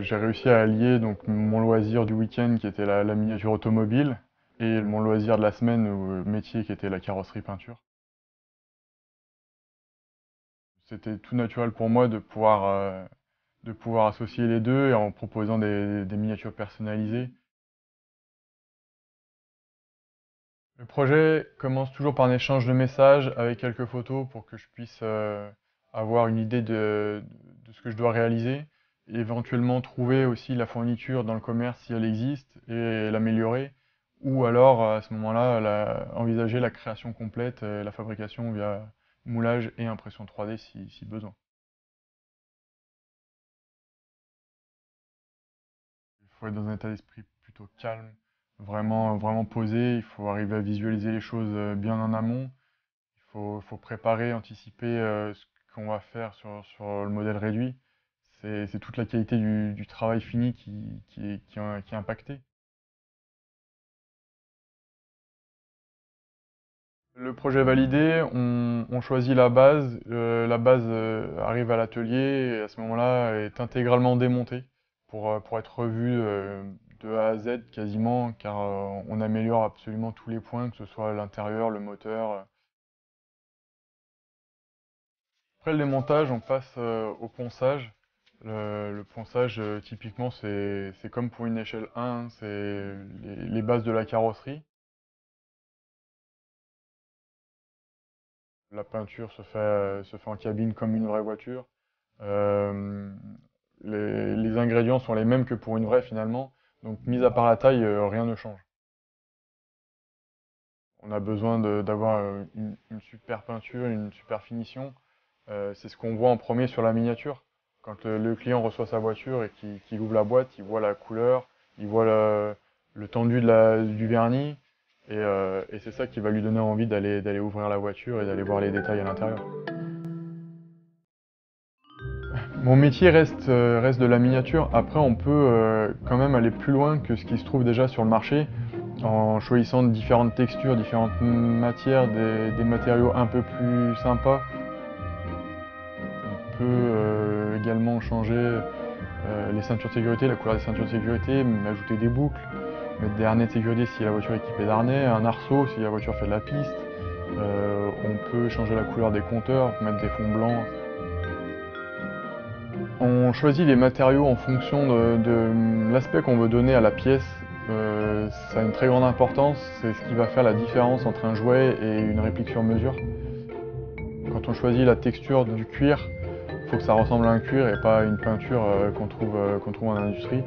J'ai réussi à allier donc, mon loisir du week-end qui était la miniature automobile et mon loisir de la semaine, métier qui était la carrosserie peinture. C'était tout naturel pour moi de pouvoir associer les deux et en proposant des miniatures personnalisées. Le projet commence toujours par un échange de messages avec quelques photos pour que je puisse avoir une idée de ce que je dois réaliser, et éventuellement trouver aussi la fourniture dans le commerce si elle existe et l'améliorer, ou alors à ce moment-là envisager la création complète et la fabrication via moulage et impression 3D si besoin. Il faut être dans un état d'esprit plutôt calme, vraiment posé, il faut arriver à visualiser les choses bien en amont, il faut préparer, anticiper ce qu'on va faire sur le modèle réduit. C'est toute la qualité du travail fini qui est impactée. Le projet validé, on choisit la base. La base arrive à l'atelier et à ce moment-là est intégralement démontée pour être revue de A à Z quasiment, car on améliore absolument tous les points, que ce soit l'intérieur, le moteur. Après le démontage, on passe au ponçage. Le ponçage, typiquement, c'est comme pour une échelle 1, hein, c'est les bases de la carrosserie. La peinture se fait en cabine comme une vraie voiture. Les ingrédients sont les mêmes que pour une vraie, finalement. Donc, mis à part la taille, rien ne change. On a besoin d'avoir une super peinture, une super finition. C'est ce qu'on voit en premier sur la miniature. Quand le client reçoit sa voiture et qu'il ouvre la boîte, il voit la couleur, il voit le tendu du vernis, et c'est ça qui va lui donner envie d'aller ouvrir la voiture et d'aller voir les détails à l'intérieur. Mon métier reste de la miniature. Après, on peut quand même aller plus loin que ce qui se trouve déjà sur le marché, en choisissant différentes textures, différentes matières, des matériaux un peu plus sympas. On peut également changer les ceintures de sécurité, la couleur des ceintures de sécurité, ajouter des boucles, mettre des harnais de sécurité si la voiture est équipée d'harnais, un arceau si la voiture fait de la piste. On peut changer la couleur des compteurs, mettre des fonds blancs. On choisit les matériaux en fonction de l'aspect qu'on veut donner à la pièce. Ça a une très grande importance, c'est ce qui va faire la différence entre un jouet et une réplique sur mesure. Quand on choisit la texture du cuir, il faut que ça ressemble à un cuir et pas à une peinture qu'on trouve en industrie.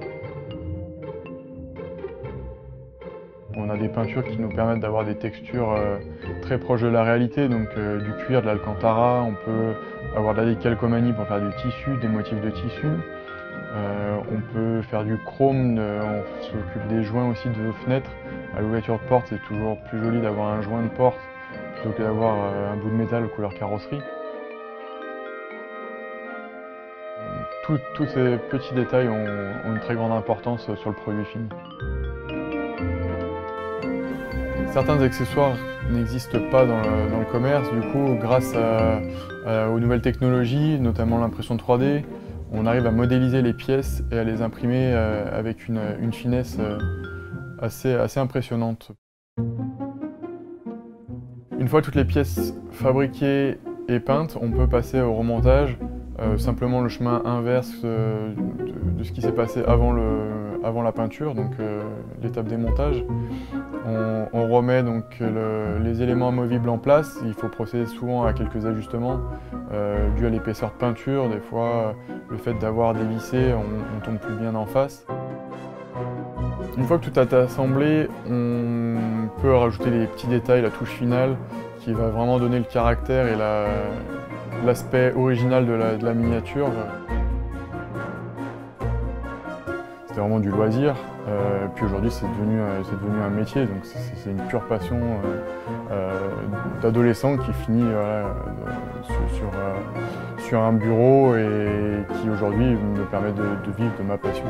On a des peintures qui nous permettent d'avoir des textures très proches de la réalité, donc du cuir, de l'alcantara, on peut avoir de la décalcomanie pour faire du tissu, des motifs de tissu. On peut faire du chrome, on s'occupe des joints aussi de fenêtres. À l'ouverture de porte, c'est toujours plus joli d'avoir un joint de porte plutôt que d'avoir un bout de métal couleur carrosserie. Tous ces petits détails ont une très grande importance sur le produit fini. Certains accessoires n'existent pas dans le commerce, du coup, grâce aux nouvelles technologies, notamment l'impression 3D, on arrive à modéliser les pièces et à les imprimer avec une finesse assez impressionnante. Une fois toutes les pièces fabriquées et peintes, on peut passer au remontage, simplement le chemin inverse de ce qui s'est passé avant la peinture, donc l'étape des montages. On remet donc les éléments amovibles en place. Il faut procéder souvent à quelques ajustements dus à l'épaisseur de peinture. Des fois, le fait d'avoir dévissé, on tombe plus bien en face. Une fois que tout est assemblé, on peut rajouter les petits détails, la touche finale, qui va vraiment donner le caractère et l'aspect original de la miniature. C'était vraiment du loisir. Puis aujourd'hui, c'est devenu un métier, donc c'est une pure passion d'adolescent qui finit sur un bureau et qui aujourd'hui me permet de vivre de ma passion.